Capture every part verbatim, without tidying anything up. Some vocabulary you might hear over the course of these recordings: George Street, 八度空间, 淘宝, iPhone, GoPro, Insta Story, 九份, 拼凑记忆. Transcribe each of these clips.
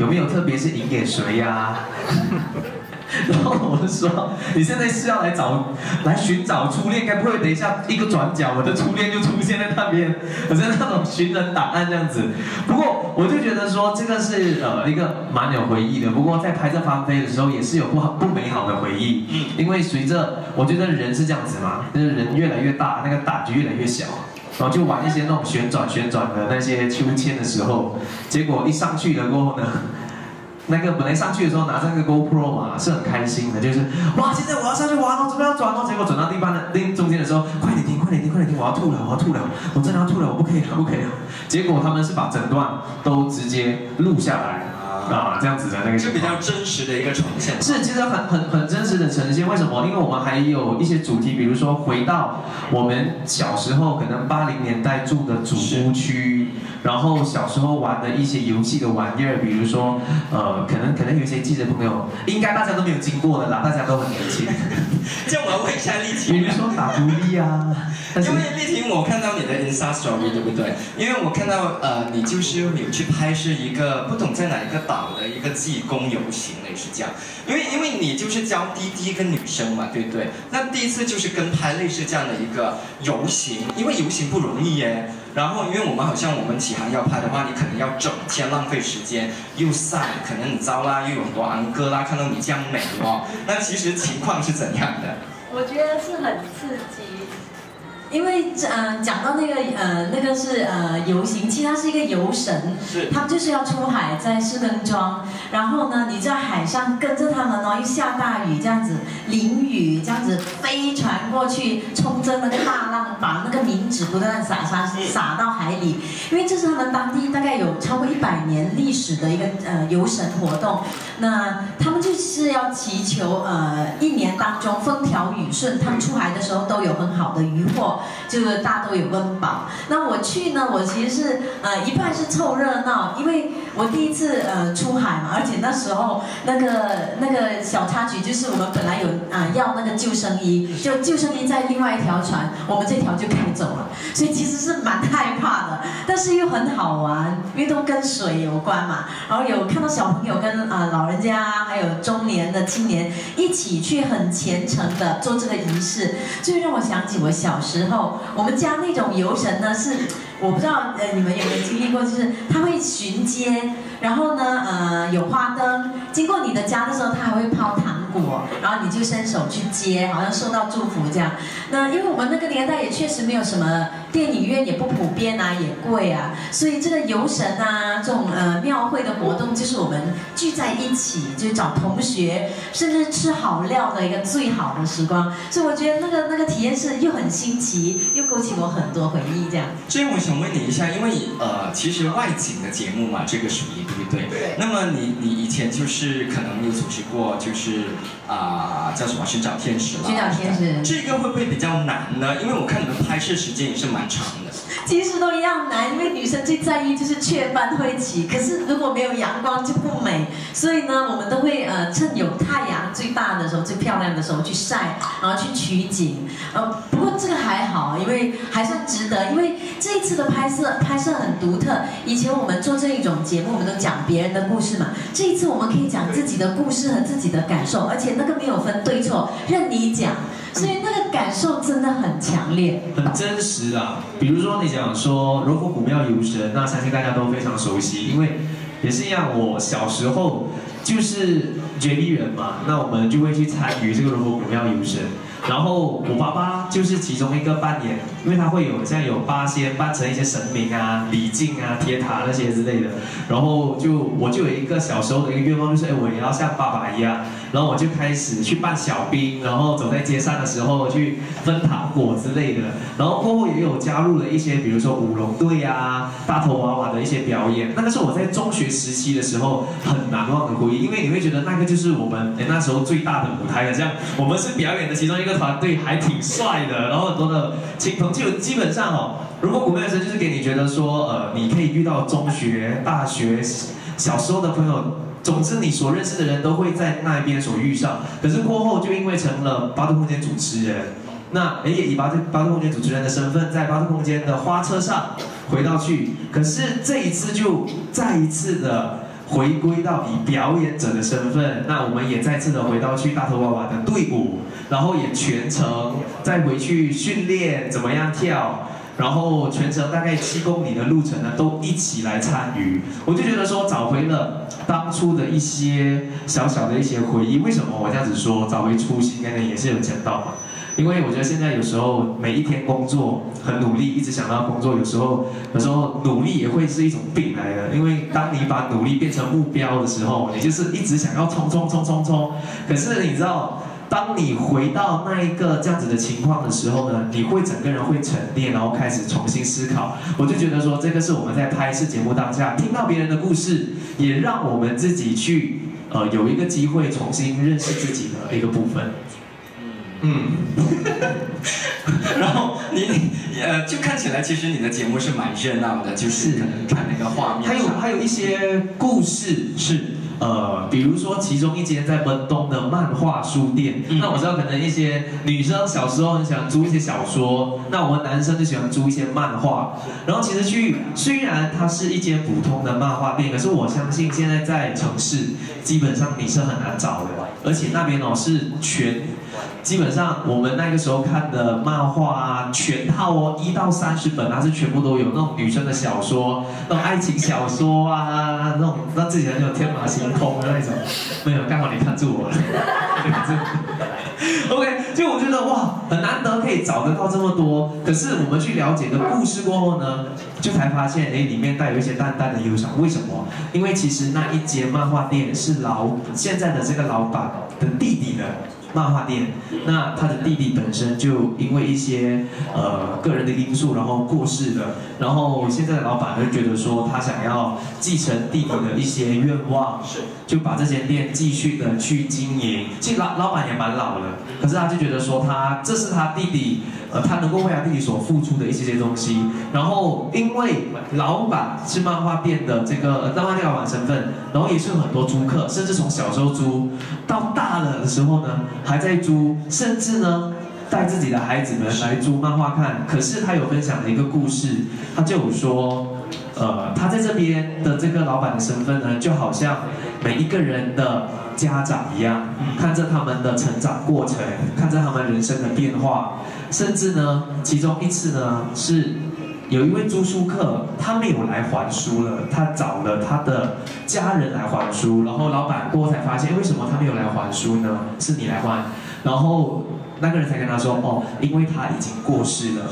有没有特别是赢给谁呀、啊？然后我说，你现在是要来找来寻找初恋，该不会等一下一个转角，我的初恋就出现在那边，好像那种寻人档案这样子。不过我就觉得说，这个是呃一个蛮有回忆的。不过在拍这翻飞的时候，也是有不好不美好的回忆，因为随着我觉得人是这样子嘛，就是人越来越大，那个胆就越来越小。 然后就玩一些那种旋转旋转的那些秋千的时候，结果一上去了过后呢，那个本来上去的时候拿着那个 GoPro 嘛是很开心的，就是哇现在我要上去玩哦，准备要转哦，结果转到地方的另中间的时候，快点停快点停快点停，我要吐了我要吐了，我真的要吐了，我不可以了不可以了。结果他们是把整段都直接录下来。 啊，这样子的那个是比较真实的一个呈现，是其实很很很真实的呈现。为什么？因为我们还有一些主题，比如说回到我们小时候，可能八零年代住的主屋区，然后小时候玩的一些游戏的玩意儿，比如说呃，可能可能有些记者朋友，应该大家都没有经过的啦，大家都很年轻。这样我要问一下丽婷，比如说打独立啊，因为丽婷，我看到你的 Insta Story 对不对？因为我看到呃，你就是有去拍摄一个不懂在哪一个岛。 的一个济公游行也是这样，因为因为你就是教滴滴跟女生嘛，对不对？那第一次就是跟拍类似这样的一个游行，因为游行不容易耶。然后因为我们好像我们启航要拍的话，你可能要整天浪费时间，又晒，可能你糟啦，又有很多昂哥啦，看到你这样美哦。那其实情况是怎样的？我觉得是很刺激。 因为嗯、呃，讲到那个呃，那个是呃游行，其实它是一个游神，他们就是要出海在士耕庄，然后呢，你在海上跟着他们哦，又下大雨这样子，淋雨这样子飞船过去，冲着那个大浪，把那个冥纸不断洒洒洒到海里，因为这是他们当地大概有超过一百年历史的一个呃游神活动，那他们就是要祈求呃一年当中风调雨顺，他们出海的时候都有很好的渔获。 就是大都有温饱。那我去呢，我其实是呃一半是凑热闹，因为我第一次呃出海嘛，而且那时候那个那个小插曲就是我们本来有啊、呃、要那个救生衣，就救生衣在另外一条船，我们这条就开走了，所以其实是蛮害怕的，但是又很好玩，因为都跟水有关嘛。然后有看到小朋友跟啊、呃、老人家还有中年的青年一起去很虔诚的做这个仪式，就让我想起我小时候。 然后我们家那种游神呢，是我不知道呃你们有没有经历过，就是他会巡街，然后呢呃有花灯，经过你的家的时候，他还会抛糖果，然后你就伸手去接，好像受到祝福这样。那因为我们那个年代也确实没有什么电影院，也不普遍啊，也贵啊，所以这个游神啊这种呃庙会的活动，就是我们聚在一起，就找同学，甚至吃好料的一个最好的时光。所以我觉得那个那个体验是又很新奇。 又勾起我很多回忆，这样。所以我想问你一下，因为呃，其实外景的节目嘛，这个属于对不对？对。那么你你以前就是可能有组织过，就是啊、呃、叫什么寻找天使啦？寻找天使。这个会不会比较难呢？因为我看你们拍摄时间也是蛮长的。其实都一样难，因为女生最在意就是雀斑会起，可是如果没有阳光就不美。所以呢，我们都会呃趁有太阳最大的时候、最漂亮的时候去晒，然后去取景。呃，不过这个还。 还好，因为还算值得。因为这一次的拍摄拍摄很独特。以前我们做这一种节目，我们都讲别人的故事嘛。这一次我们可以讲自己的故事和自己的感受，而且那个没有分对错，任你讲。所以那个感受真的很强烈，很真实啊。比如说你讲说柔佛古庙游神，那相信大家都非常熟悉，因为也是一样。我小时候就是决堤人嘛，那我们就会去参与这个柔佛古庙游神。 然后我爸爸就是其中一个扮演，因为他会有像有八仙扮成一些神明啊、李靖啊、铁塔那些之类的。然后就我就有一个小时候的一个愿望，就是哎，我也要像爸爸一样。然后我就开始去扮小兵，然后走在街上的时候去分糖果之类的。然后过后也有加入了一些，比如说舞龙队啊、大头娃娃的一些表演。那个是我在中学时期的时候很难忘的回忆，因为你会觉得那个就是我们哎那时候最大的舞台了。这样我们是表演的其中一个。 这个团队还挺帅的，然后很多的亲朋就基本上哦，如果古庙游神就是给你觉得说，呃，你可以遇到中学、大学、小时候的朋友，总之你所认识的人都会在那边所遇上。可是过后就因为成了八度空间主持人，那也以八度八度空间主持人的身份，在八度空间的花车上回到去，可是这一次就再一次的。回归到以表演者的身份，那我们也再次的回到去大头娃娃的队伍，然后也全程再回去训练怎么样跳，然后全程大概七公里的路程呢，都一起来参与。我就觉得说找回了当初的一些小小的一些回忆。为什么我这样子说找回初心？刚才也是有讲到嘛。 因为我觉得现在有时候每一天工作很努力，一直想到工作，有时候有时候努力也会是一种病来的。因为当你把努力变成目标的时候，你就是一直想要冲冲冲冲冲。可是你知道，当你回到那一个这样子的情况的时候呢，你会整个人会沉淀，然后开始重新思考。我就觉得说，这个是我们在拍摄节目当下听到别人的故事，也让我们自己去呃有一个机会重新认识自己的一个部分。 嗯，然后你呃，就看起来其实你的节目是蛮热闹的，就是可能看那个画面。还有还有一些故事是呃，比如说其中一间在温东的漫画书店，嗯、那我知道可能一些女生小时候很喜欢租一些小说，那我们男生就喜欢租一些漫画。然后其实去虽然它是一间普通的漫画店，可是我相信现在在城市基本上你是很难找的，而且那边哦是全。 基本上我们那个时候看的漫画啊，全套哦，一到三十本它是全部都有。那种女生的小说，那种爱情小说啊，那种让自己很有天马行空的那种。没有，刚好你看住我了。OK， 就我觉得哇，很难得可以找得到这么多。可是我们去了解的故事过后呢，就才发现，哎，里面带有一些淡淡的忧伤。为什么？因为其实那一间漫画店是老现在的这个老板的弟弟的。 漫画店，那他的弟弟本身就因为一些呃个人的因素，然后过世了。然后现在的老板就觉得说，他想要继承弟弟的一些愿望，就把这间店继续的去经营。其实老老板也蛮老了，可是他就觉得说他，他这是他弟弟，呃，他能够为他弟弟所付出的一些些东西。然后因为老板是漫画店的这个漫画店老板身份，然后也是很多租客，甚至从小时候租到大了的时候呢。 还在租，甚至呢，带自己的孩子们来租漫画看。可是他有分享的一个故事，他就有说，呃，他在这边的这个老板的身份呢，就好像每一个人的家长一样，看着他们的成长过程，看着他们人生的变化，甚至呢，其中一次呢是。 有一位租书客，他没有来还书了，他找了他的家人来还书，然后老板过后才发现，为什么他没有来还书呢？是你来还，然后那个人才跟他说，哦，因为他已经过世了。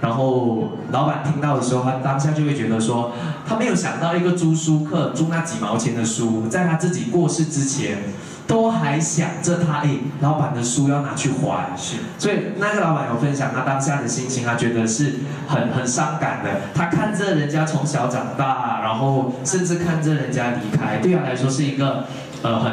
然后老板听到的时候，他当下就会觉得说，他没有想到一个租书客租那几毛钱的书，在他自己过世之前。 都还想着他，哎，老板的书要拿去还，是，所以那个老板有分享他当下的心情，他觉得是很很伤感的。他看着人家从小长大，然后甚至看着人家离开，对他来说是一个，呃，很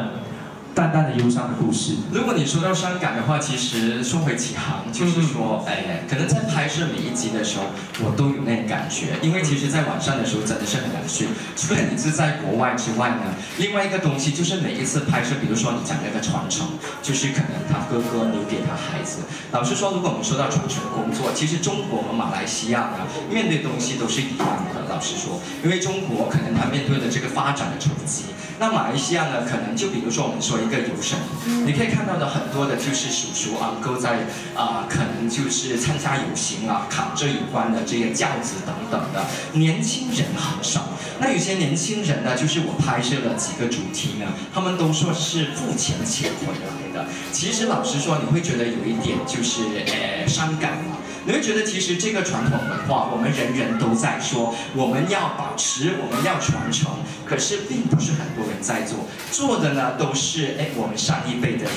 淡淡的忧伤的故事。如果你说到伤感的话，其实说回启航，就是说，嗯、哎，可能在拍摄每一集的时候，我都有那种感觉，因为其实在晚上的时候真的是很难睡。 除了你是在国外之外呢，另外一个东西就是每一次拍摄，比如说你讲那个传承，就是可能他哥哥留给他孩子。老实说，如果我们说到传承工作，其实中国和马来西亚呢，面对的东西都是一样的。老实说，因为中国可能他面对的这个发展的冲击，那马来西亚呢，可能就比如说我们说一个游神，你可以看到的很多的就是叔叔啊，都在啊、呃，可能就是参加游行啊，扛着有关的这些轿子等等的，年轻人很少。那有些 年轻人呢，就是我拍摄了几个主题呢，他们都说是付钱请回来的。其实老实说，你会觉得有一点就是呃伤感嘛，你会觉得其实这个传统文化，我们人人都在说，我们要保持，我们要传承，可是并不是很多人在做，做的呢都是哎我们上一辈的人。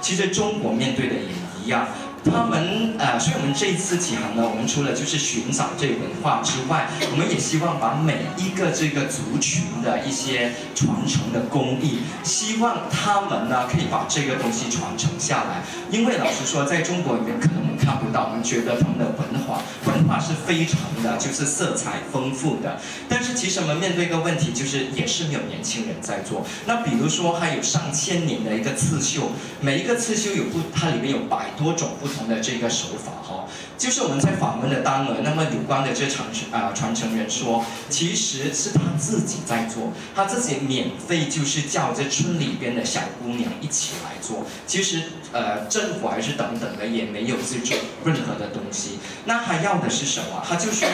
其实中国面对的也一样。 他们呃，所以我们这一次启航呢，我们除了就是寻找这文化之外，我们也希望把每一个这个族群的一些传承的工艺，希望他们呢可以把这个东西传承下来。因为老实说，在中国里面可能。们看不到，我们觉得他们的文化文化是非常的，就是色彩丰富的。但是其实我们面对一个问题，就是也是没有年轻人在做。那比如说还有上千年的一个刺绣，每一个刺绣有不，它里面有百多种不同的这个手法哈。就是我们在访问的当儿，那么有关的这传啊、呃、传承人说，其实是他自己在做，他自己免费就是叫这村里边的小姑娘一起来做。其实呃政府还是等等的也没有这种任何的东西。那他要的是什么？他就说，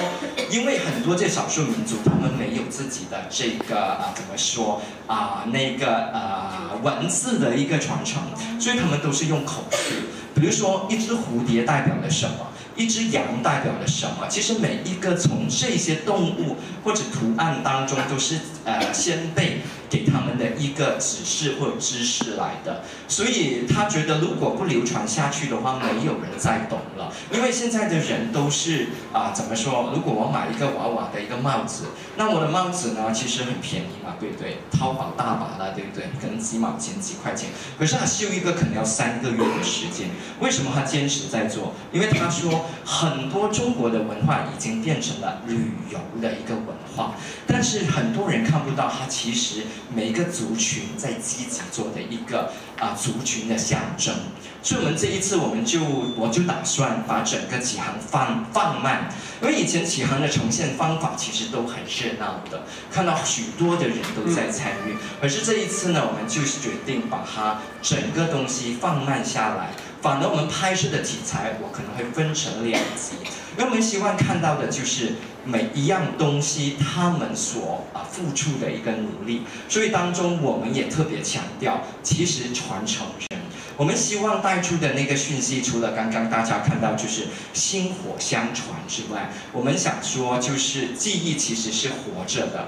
因为很多这少数民族他们没有自己的这个啊、呃、怎么说啊、呃、那个呃文字的一个传承，所以他们都是用口述。比如说一只蝴蝶代表了什么？一只羊代表了什么？其实每一个从这些动物或者图案当中都是呃先辈给他们的一个指示或知识来的，所以他觉得如果不流传下去的话，没有人再懂了。因为现在的人都是啊、呃、怎么说？如果我买一个娃娃的一个帽子，那我的帽子呢其实很便宜嘛，对不对？淘宝大把了，对不对？可能几毛钱、几块钱，可是他绣一个可能要三个月的时间。为什么他坚持在做？因为他说，很多中国的文化已经变成了旅游的一个文化，但是很多人看不到它其实每一个族群在积极做的一个啊、呃、族群的象征。所以我们这一次我们就我就打算把整个启航放放慢，因为以前启航的呈现方法其实都很热闹的，看到许多的人都在参与，可是这一次呢，我们就决定把它整个东西放慢下来。反而我们拍摄的题材，我可能会分成两集，因为我们希望看到的就是每一样东西他们所啊付出的一个努力，所以当中我们也特别强调，其实传承人，我们希望带出的那个讯息，除了刚刚大家看到就是薪火相传之外，我们想说就是记忆其实是活着的。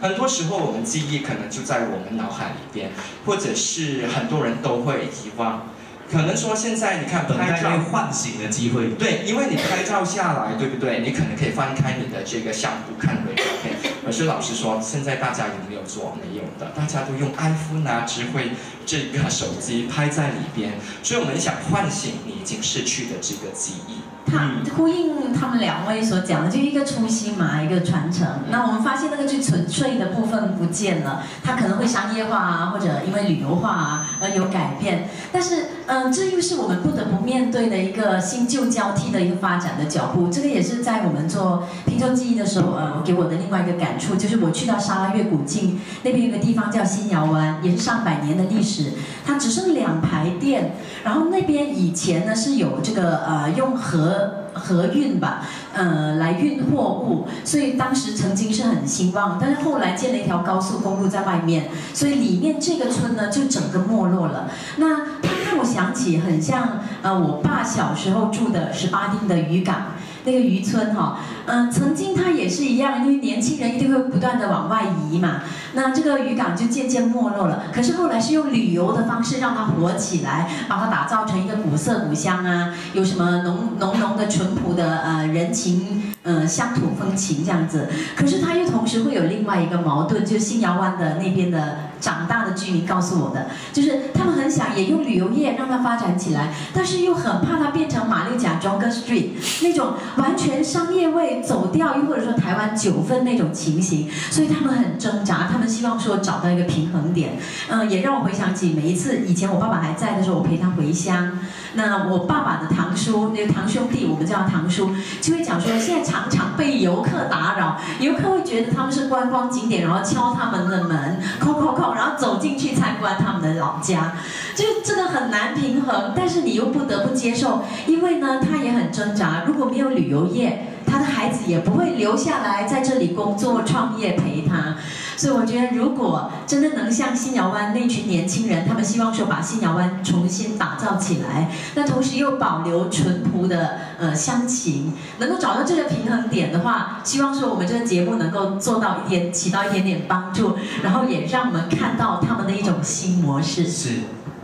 很多时候，我们记忆可能就在我们脑海里边，或者是很多人都会遗忘。可能说现在你看拍照唤醒的机会，对，因为你拍照下来，对不对？你可能可以翻开你的这个相簿看回照片。可是老实说，现在大家有没有做？没有的，大家都用 iPhone 啊，智慧这个手机拍在里边。所以我们想唤醒你已经逝去的这个记忆。他呼应他们两位所讲的，就一个初心嘛，一个传承。那我们发现那个最纯粹的部分不见了，它可能会商业化啊，或者因为旅游化啊而有改变。但是，嗯、呃，这又是我们不得不面对的一个新旧交替的一个发展的脚步。这个也是在我们做拼凑记忆的时候，呃，我给我的另外一个感触就是，我去到沙拉越古晋那边有个地方叫新窑湾，也是上百年的历史，它只剩两排店。然后那边以前呢是有这个呃用河。河运吧，呃，来运货物，所以当时曾经是很兴旺，但是后来建了一条高速公路在外面，所以里面这个村呢就整个没落了。那它让我想起很像，呃，我爸小时候住的十八町的渔港。那个渔村哈、哦，嗯、呃，曾经它也是一样，因为年轻人一定会不断的往外移嘛，那这个渔港就渐渐没落了。可是后来是用旅游的方式让它活起来，把它打造成一个古色古香啊，有什么浓浓浓的淳朴的呃人情，呃乡土风情这样子。可是它又同时会有另外一个矛盾，就是新窑湾的那边的长大的居民告诉我的，就是他们很想也用旅游业让它发展起来，但是又很怕它变成马六甲 George Street 那种。完全商业味走掉，又或者说台湾九份那种情形，所以他们很挣扎，他们希望说找到一个平衡点。嗯、呃，也让我回想起每一次以前我爸爸还在的时候，我陪他回乡。那我爸爸的堂叔，那个堂兄弟，我们叫堂叔，就会讲说，现在常常被游客打扰，游客会觉得他们是观光景点，然后敲他们的门，叩叩叩，然后走进去参观他们的老家，就是这个很难平衡，但是你又不得不接受，因为呢，他也很挣扎，如果没有旅游业，他的孩子也不会留下来在这里工作创业陪他。所以我觉得，如果真的能像新窑湾那群年轻人，他们希望说把新窑湾重新打造起来，那同时又保留淳朴的呃乡情，能够找到这个平衡点的话，希望说我们这个节目能够做到一点，起到一点点帮助，然后也让我们看到他们的一种新模式。是。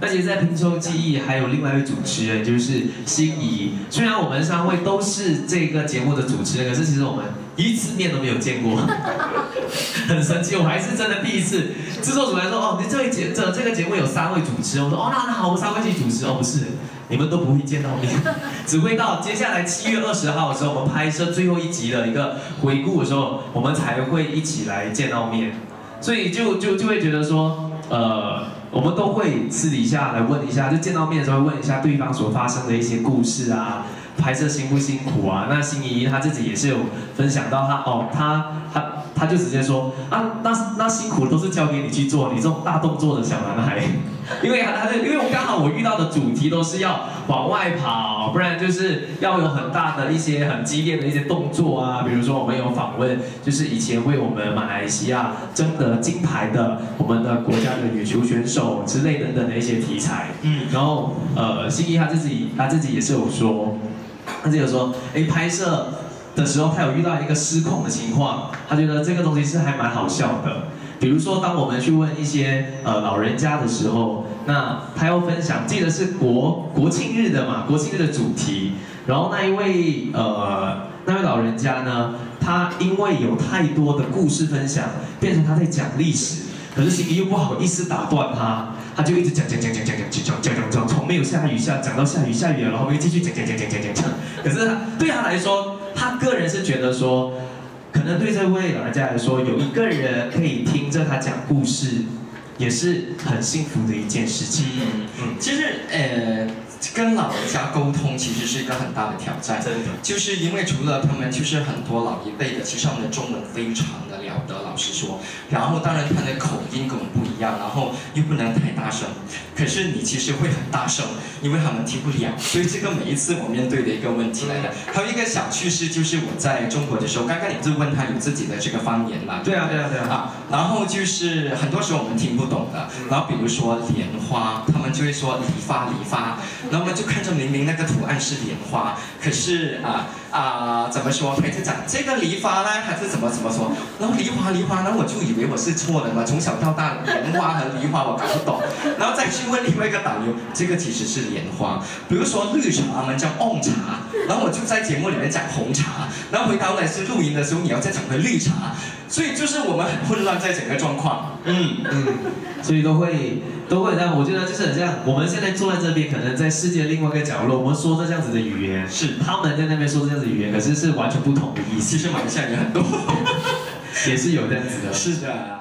而且在拼凑记忆还有另外一位主持人就是心怡，虽然我们三位都是这个节目的主持人，可是其实我们一次面都没有见过，很神奇，我还是真的第一次。制作组来说，哦，你这个节这这个节目有三位主持，我说哦，那那好，我们三位去主持，哦不是。你们都不会见到面，只会到接下来七月二十号的时候，我们拍摄最后一集的一个回顾的时候，我们才会一起来见到面。所以就就就会觉得说，呃，我们都会私底下来问一下，就见到面的时候问一下对方所发生的一些故事啊。 拍摄辛不辛苦啊？那辛怡她自己也是有分享到她，她哦，她她她就直接说啊，那那辛苦都是交给你去做，你这种大动作的小男孩，因为她因为我刚好我遇到的主题都是要往外跑，不然就是要有很大的一些很激烈的一些动作啊，比如说我们有访问，就是以前为我们马来西亚争得金牌的我们的国家的羽球选手之类等等的一些题材，嗯，然后呃，辛怡她自己她自己也是有说。 他就有说，哎，拍摄的时候他有遇到一个失控的情况，他觉得这个东西是还蛮好笑的。比如说，当我们去问一些呃老人家的时候，那他要分享，记得是国国庆日的嘛，国庆日的主题。然后那一位呃那位老人家呢，他因为有太多的故事分享，变成他在讲历史，可是心里又不好意思打断他。 他就一直讲讲讲讲讲讲讲讲讲讲，从没有下雨下讲到下雨下雨了，然后又继续讲讲讲讲讲讲讲。可是对他来说，他个人是觉得说，可能对这位老人家来说，有一个人可以听着他讲故事，也是很幸福的一件事情。嗯嗯，其实呃，跟老人家沟通其实是一个很大的挑战，真的，就是因为除了他们就是很多老一辈的，其实他们的中文非常的了得，老实说，然后当然他的口音跟我们不一样。 然后又不能太大声，可是你其实会很大声，因为他们听不了，所以这个每一次我面对的一个问题来的。还有一个小趣事就是我在中国的时候，刚刚你就问他有自己的这个方言嘛？对啊，对啊，对啊。啊，然后就是很多时候我们听不懂的，然后比如说莲花，他们就会说梨花梨花，然后我们就看着明明那个图案是莲花，可是啊。 啊、呃，怎么说？他就讲这个梨花呢，还是怎么怎么说？然后梨花梨花，然后我就以为我是错的嘛，从小到大莲花和梨花我搞不懂，然后再去问另外一个导游，这个其实是莲花。比如说绿茶，我们叫红茶，然后我就在节目里面讲红茶，然后回到来是录音的时候你要再讲回绿茶，所以就是我们很混乱在整个状况。嗯嗯，所以都会都会，但我觉得就是很像我们现在坐在这边，可能在世界另外一个角落，我们说着这样子的语言，是他们在那边说这样子。 语言可是是完全不同的意思，其实马来西亚也很多，也是有这样子的。是的。